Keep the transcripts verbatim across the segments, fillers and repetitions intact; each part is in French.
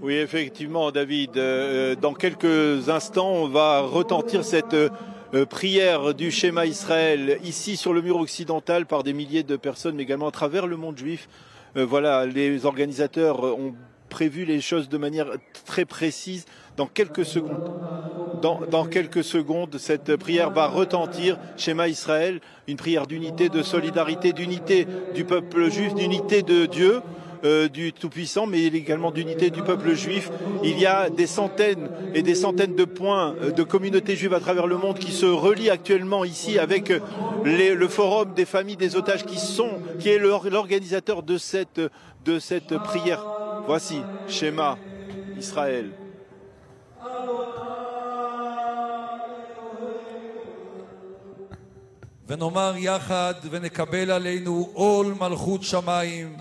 Oui, effectivement, David. Dans quelques instants, on va retentir cette prière du Shema Israël ici sur le mur occidental par des milliers de personnes, mais également à travers le monde juif. Voilà, les organisateurs ont prévu les choses de manière très précise. Dans quelques secondes, dans, dans quelques secondes, cette prière va retentir. Shema Israël, une prière d'unité, de solidarité, d'unité du peuple juif, d'unité de Dieu, euh, du Tout-Puissant, mais également d'unité du peuple juif. Il y a des centaines et des centaines de points de communautés juives à travers le monde qui se relient actuellement ici avec les, le forum des familles des otages qui sont, qui est l'organisateur de cette, de cette prière. Voici Shema Israël. ונאמר יחד ונקבל עלינו עול מלכות שמיים,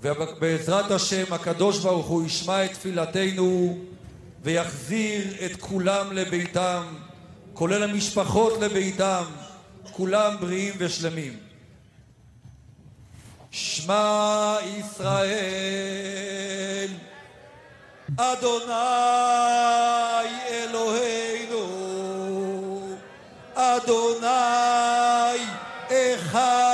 ובעזרת השם הקדוש ברוך הוא ישמע את תפילתנו ויחזיר את כולם לביתם, כולל המשפחות לביתם, כולם בריאים ושלמים. שמע ישראל, אדוני אלוהינו, אדוני אחד.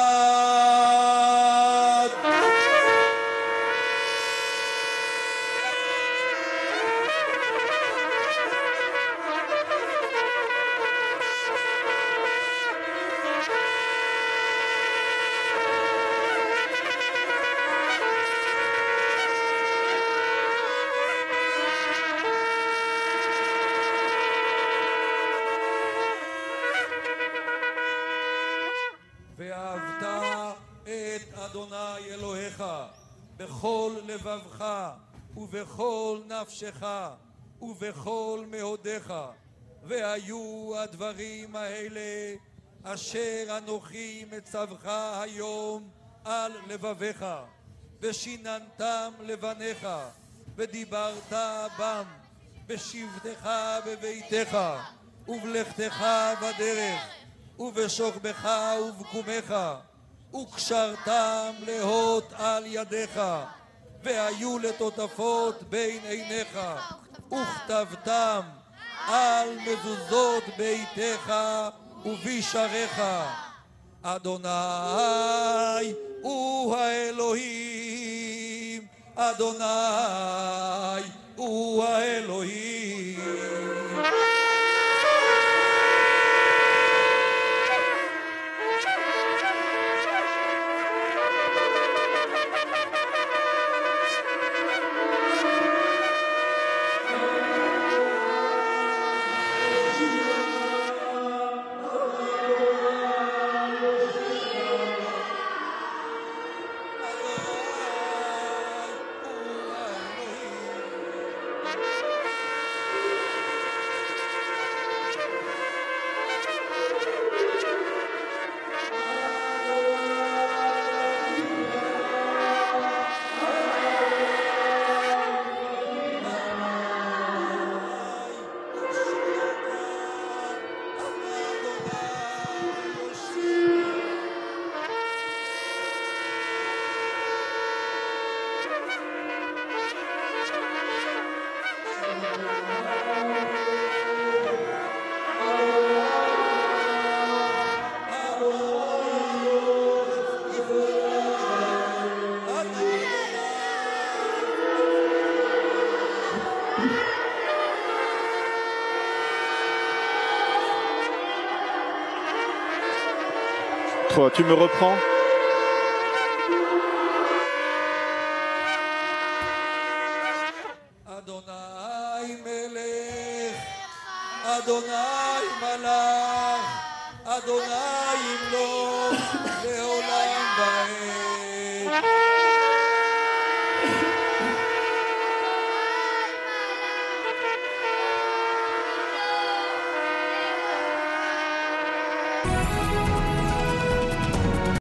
אדוני אלוהיך בכל לבבך ובכל נפשך ובכל מאודיך, והיו הדברים האלה אשר אנוכי מצווך היום על לבביך, ושיננתם לבניך ודיברת בם בשבתך בביתך ובלכתך בדרך ובשוכבך ובקומך, וקשרתם להות על ידיך, והיו לטוטפות בין עיניך, וכתבתם על מזוזות ביתך ובישריך. אדוני הוא האלוהים, אדוני הוא האלוהים. Tu me reprends ? Adonai Melech, Adonai Malach, Adonai Imlo, Leolam Bae.